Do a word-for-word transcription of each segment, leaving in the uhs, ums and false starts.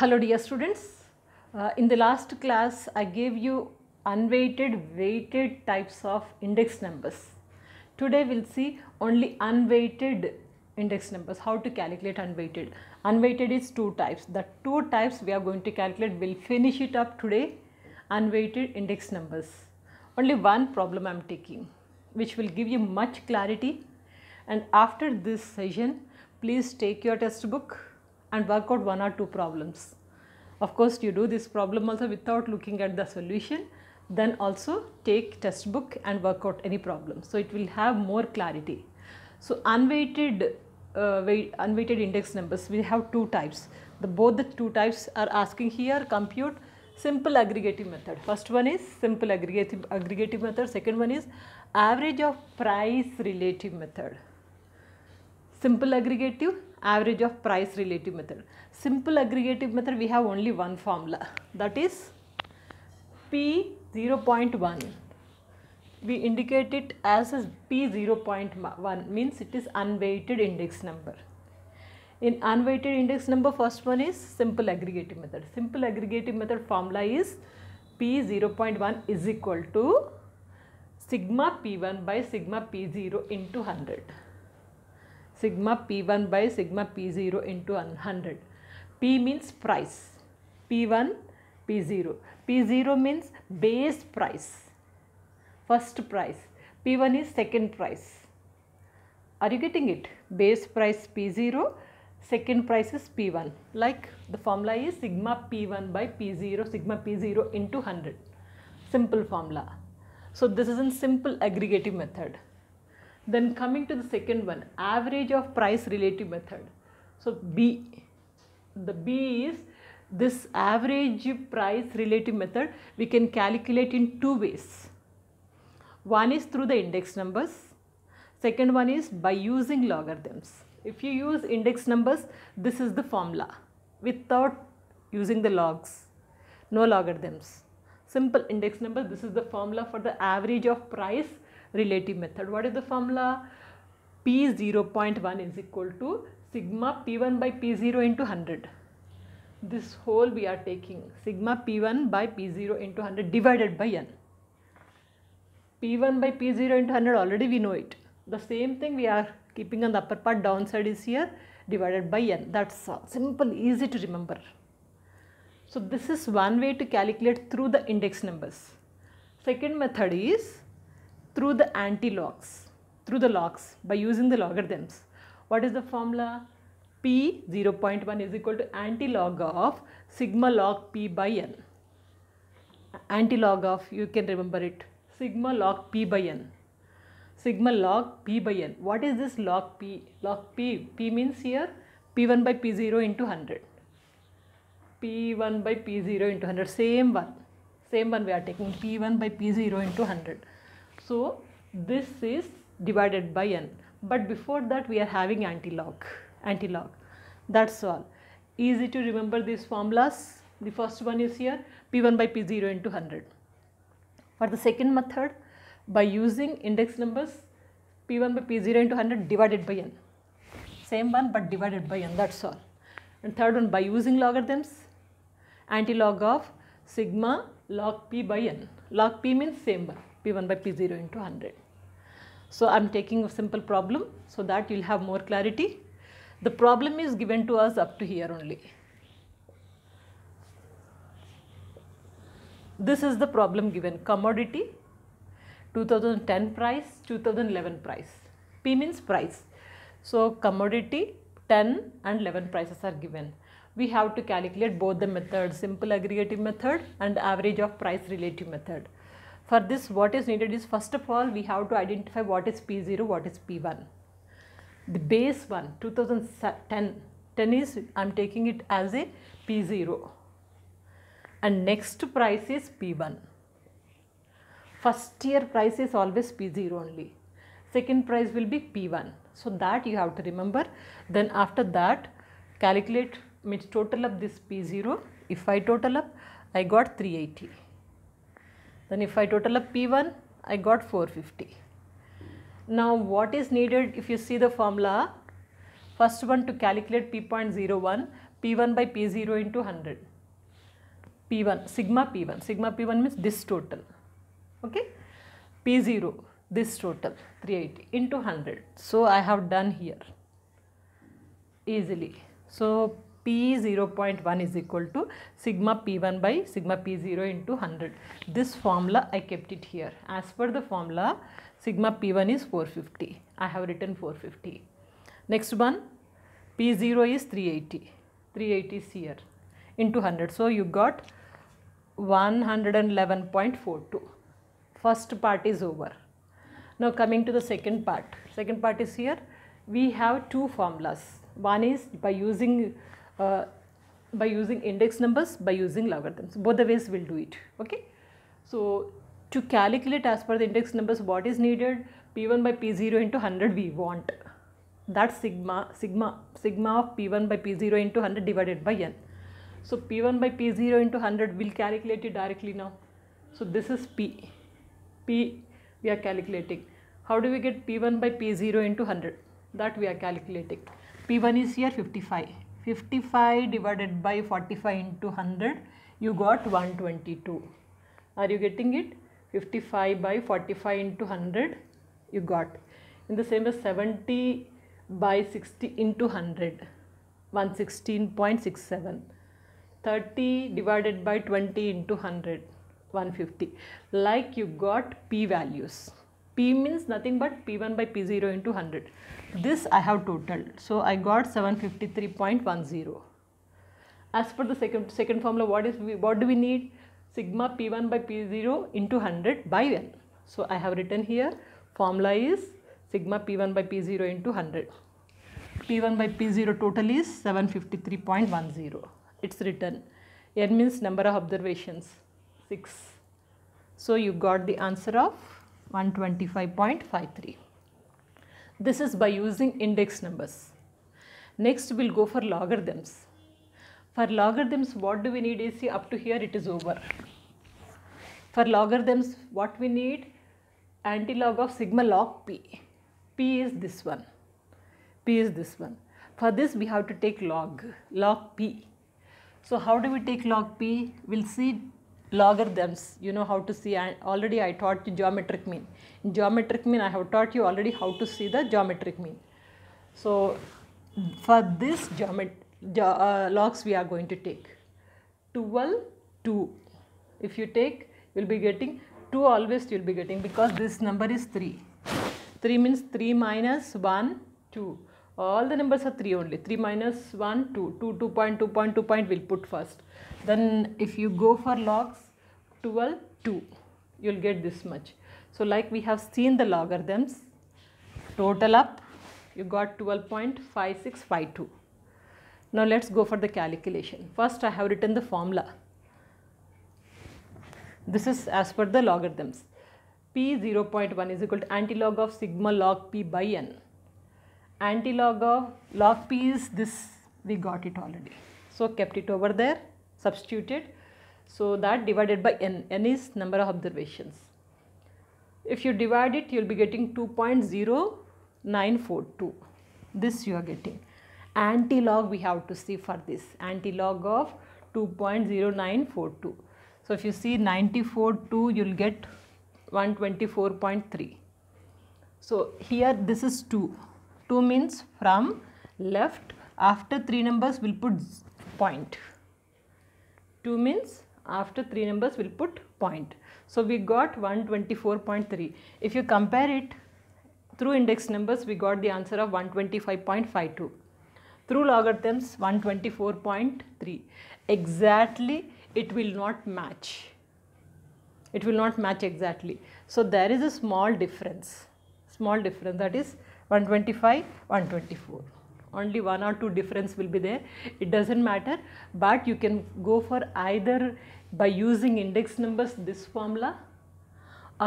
Hello dear students, uh, in the last class I gave you unweighted, weighted types of index numbers. Today we will see only unweighted index numbers, how to calculate unweighted. Unweighted is two types, the two types we are going to calculate, we will finish it up today, unweighted index numbers. Only one problem I am taking which will give you much clarity, and after this session please take your textbook and work out one or two problems. Of course, you do this problem also without looking at the solution, then also take textbook and work out any problem. So, it will have more clarity. So, unweighted, uh, weight, unweighted index numbers, we have two types. The, both the two types are asking here, compute simple aggregative method. First one is simple aggregative, aggregative method, second one is average of price relative method. Simple aggregative, average of price relative method. Simple aggregative method, we have only one formula, that is P zero point one. We indicate it as P zero point one, means it is unweighted index number. In unweighted index number, first one is simple aggregative method. Simple aggregative method formula is P zero point one is equal to sigma P one by sigma P zero into one hundred. Sigma P one by sigma P zero into one hundred. P means price, P one, P zero. P zero means base price, first price. P one is second price. Are you getting it? Base price P zero, second price is P one. Like the formula is sigma P one by P zero, sigma P zero into one hundred. Simple formula. So, this is a simple aggregative method. Then coming to the second one, average of price relative method. So, B, the B is this average price relative method we can calculate in two ways. One is through the index numbers, second one is by using logarithms. If you use index numbers, this is the formula without using the logs, no logarithms. Simple index number, this is the formula for the average of price relative method. What is the formula? P zero point one is equal to sigma P one by P zero into one hundred. This whole we are taking sigma P one by P zero into one hundred divided by n. P one by P zero into one hundred already we know it. The same thing we are keeping on the upper part, downside is here divided by n. That's all. Simple, easy to remember. So, this is one way to calculate through the index numbers. Second method is through the anti-logs, through the logs, by using the logarithms. What is the formula? P zero point one is equal to anti-log of sigma log P by n. Anti-log of, you can remember it, sigma log P by n. Sigma log P by n. What is this log P? Log P, P means here P one by P zero into one hundred. P one by P zero into one hundred, same one. Same one we are taking, P one by P zero into one hundred. So, this is divided by n, but before that we are having anti-log, anti-log, that's all. Easy to remember these formulas. The first one is here P one by P zero into one hundred. For the second method, by using index numbers, P one by P zero into one hundred divided by n. Same one but divided by n, that's all. And third one, by using logarithms, anti-log of sigma log P by n. Log P means same one. P one by P zero into one hundred. So, I am taking a simple problem so that you will have more clarity. The problem is given to us up to here only. This is the problem given, commodity, two thousand ten price, two thousand eleven price. P means price. So, commodity, ten and eleven prices are given. We have to calculate both the methods, simple aggregative method and average of price relative method. For this, what is needed is, first of all, we have to identify what is P zero, what is P one. The base one, two thousand ten, ten is, I am taking it as a P zero. And next price is P one. First year price is always P zero only. Second price will be P one. So, that you have to remember. Then after that, calculate, means total up this P zero. If I total up, I got three eighty. Then if I total up P one, I got four fifty. Now what is needed, if you see the formula, first one to calculate P zero point zero one, P one by P zero into one hundred. P one, sigma P one. Sigma P one means this total. Okay. P zero, this total, three eighty into one hundred. So, I have done here easily. So, P zero point one is equal to sigma P one by sigma P zero into one hundred. This formula, I kept it here. As per the formula, sigma P one is four fifty. I have written four fifty. Next one, P zero is three eighty. three eighty is here into one hundred. So, you got one eleven point four two. First part is over. Now, coming to the second part. Second part is here. We have two formulas. One is by using uh, by using index numbers, by using logarithms. Both the ways we will do it. Okay. So, to calculate as per the index numbers, what is needed? P one by P zero into one hundred we want. That's sigma, sigma, sigma of P one by P zero into one hundred divided by n. So, P one by P zero into one hundred we will calculate it directly now. So, this is P. P we are calculating. How do we get P one by P zero into one hundred? That we are calculating. P one is here fifty-five. fifty-five divided by forty-five into one hundred, you got one twenty-two. Are you getting it? fifty-five by forty-five into one hundred, you got. In the same as seventy by sixty into one hundred, one sixteen point six seven. thirty divided by twenty into one hundred, one fifty. Like you got P values. P means nothing but P one by P zero into one hundred. This I have totaled. So, I got seven fifty-three point one zero. As per the second second formula, what is we, what do we need? Sigma P one by P zero into one hundred by n. So, I have written here formula is sigma P one by P zero into one hundred. P one by P zero total is seven fifty-three point one zero. It's written. N means number of observations, six. So, you got the answer of one twenty-five point five three. This is by using index numbers. Next, we will go for logarithms. For logarithms, what do we need is, see, up to here it is over. For logarithms, what we need? Antilog of sigma log P. P is this one. P is this one. For this, we have to take log, log P. So, how do we take log P? We will see logarithms. You know how to see, and already I taught you geometric mean. In geometric mean, I have taught you already how to see the geometric mean. So, for this geomet ge uh, logs we are going to take. twelve, two. If you take, you will be getting two, always you will be getting, because this number is three. three means three minus one, two. All the numbers are three only. three minus one, two. two, two point two point two point will put first. Then if you go for logs, twelve, two. You will get this much. So, like we have seen the logarithms, total up, you got twelve point five six five two. Now, let us go for the calculation. First, I have written the formula. This is as per the logarithms. P zero point one is equal to antilog of sigma log P by n. Antilog of log P is this, we got it already. So, kept it over there, substituted. So, that divided by n. N is number of observations. If you divide it, you will be getting two point zero nine four two. This you are getting. Antilog we have to see for this. Antilog of two point zero nine four two. So, if you see ninety-four point two, you will get one twenty-four point three. So, here this is two. two means from left, after three numbers we will put point. two means after three numbers we will put point. So, we got one twenty-four point three. If you compare it through index numbers, we got the answer of one twenty-five point five two. Through logarithms, one twenty-four point three. Exactly, it will not match. It will not match exactly. So, there is a small difference. Small difference, that is one twenty-five, one twenty-four. Only one or two difference will be there. It does not matter, but you can go for either by using index numbers, this formula,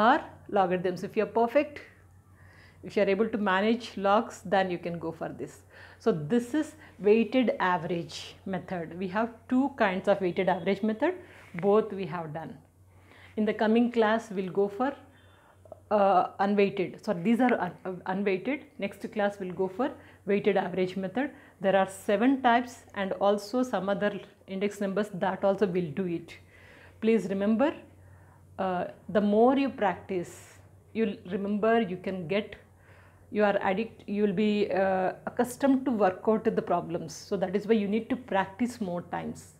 or logarithms. If you are perfect, if you are able to manage logs, then you can go for this. So, this is weighted average method. We have two kinds of weighted average method. Both we have done. In the coming class, we will go for Uh, unweighted. So, these are un unweighted. Next class we will go for weighted average method. There are seven types and also some other index numbers that also will do it. Please remember, uh, the more you practice, you'll remember, you can get, you are addict, you will be uh, accustomed to work out the problems. So that is why you need to practice more times.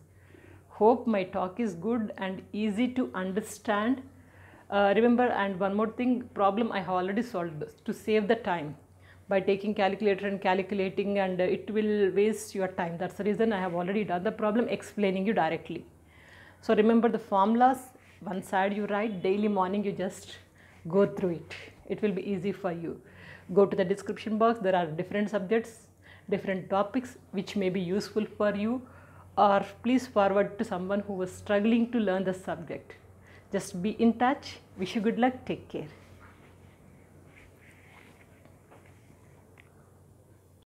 Hope my talk is good and easy to understand. Uh, remember, and one more thing, problem I have already solved to save the time by taking calculator and calculating, and uh, it will waste your time. That's the reason I have already done the problem explaining you directly. So remember the formulas, one side you write, daily morning you just go through it. It will be easy for you. Go to the description box, there are different subjects, different topics which may be useful for you, or please forward to someone who was struggling to learn the subject. Just be in touch. Wish you good luck. Take care.